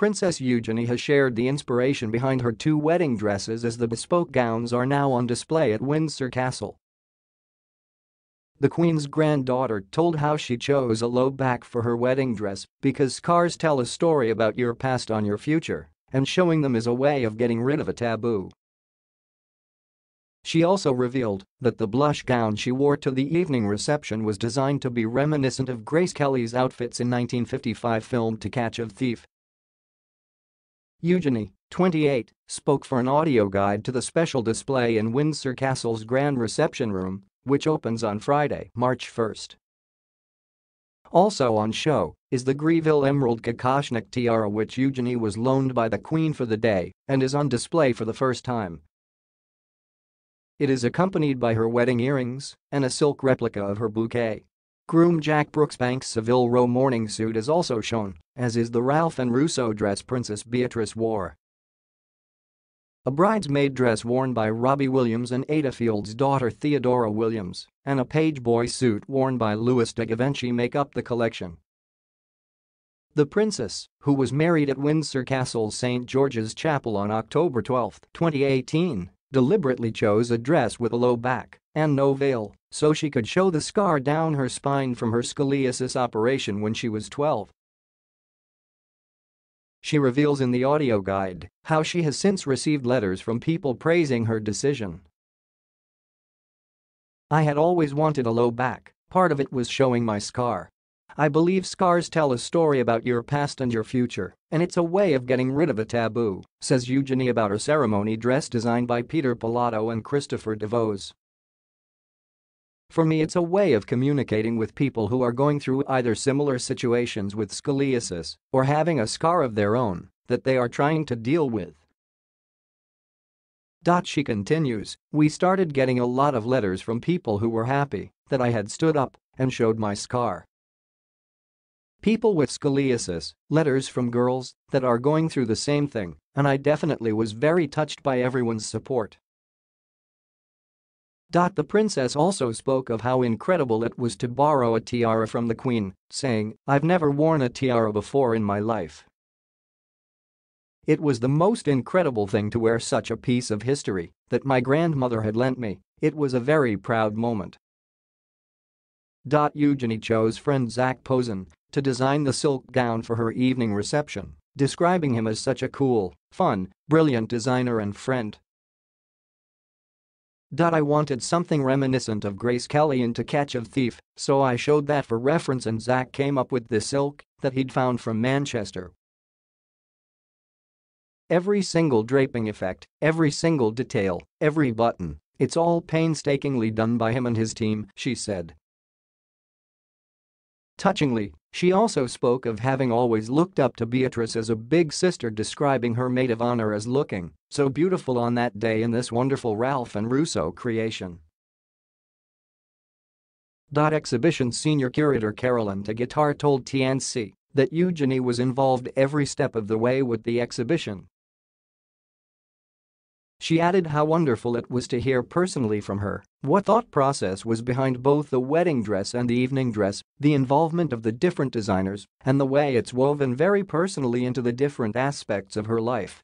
Princess Eugenie has shared the inspiration behind her two wedding dresses, as the bespoke gowns are now on display at Windsor Castle. The Queen's granddaughter told how she chose a low back for her wedding dress because scars tell a story about your past on your future, and showing them is a way of getting rid of a taboo. She also revealed that the blush gown she wore to the evening reception was designed to be reminiscent of Grace Kelly's outfits in 1955 film To Catch a Thief. Eugenie, 28, spoke for an audio guide to the special display in Windsor Castle's Grand Reception Room, which opens on Friday, March 1. Also on show is the Greville Emerald Kokoshnik tiara, which Eugenie was loaned by the Queen for the day and is on display for the first time. It is accompanied by her wedding earrings and a silk replica of her bouquet. Groom Jack Brooksbank's Savile Row morning suit is also shown, as is the Ralph and Russo dress Princess Beatrice wore. A bridesmaid dress worn by Robbie Williams and Ada Field's daughter Theodora Williams, and a page boy suit worn by Louis de Givenchy make up the collection. The princess, who was married at Windsor Castle's St. George's Chapel on October 12, 2018, deliberately chose a dress with a low back and no veil so she could show the scar down her spine from her scoliosis operation when she was 12. She reveals in the audio guide how she has since received letters from people praising her decision. "I had always wanted a low back, part of it was showing my scar. I believe scars tell a story about your past and your future, and it's a way of getting rid of a taboo," says Eugenie about her ceremony dress designed by Peter Pilato and Christopher DeVos. "For me, it's a way of communicating with people who are going through either similar situations with scoliosis or having a scar of their own that they are trying to deal with." She continues, "We started getting a lot of letters from people who were happy that I had stood up and showed my scar. People with scoliosis, letters from girls that are going through the same thing, and I definitely was very touched by everyone's support." The princess also spoke of how incredible it was to borrow a tiara from the Queen, saying, "I've never worn a tiara before in my life. It was the most incredible thing to wear such a piece of history that my grandmother had lent me. It was a very proud moment." Eugenie chose friend Zac Posen to design the silk gown for her evening reception, describing him as such a cool, fun, brilliant designer and friend. "I wanted something reminiscent of Grace Kelly in To Catch a Thief, so I showed that for reference, and Zac came up with this silk that he'd found from Manchester. Every single draping effect, every single detail, every button, it's all painstakingly done by him and his team," she said. Touchingly, she also spoke of having always looked up to Beatrice as a big sister, describing her maid of honor as looking so beautiful on that day in this wonderful Ralph and Russo creation. Exhibition senior curator Carolyn Taguitar told TNC that Eugenie was involved every step of the way with the exhibition. She added how wonderful it was to hear personally from her what thought process was behind both the wedding dress and the evening dress, the involvement of the different designers, and the way it's woven very personally into the different aspects of her life.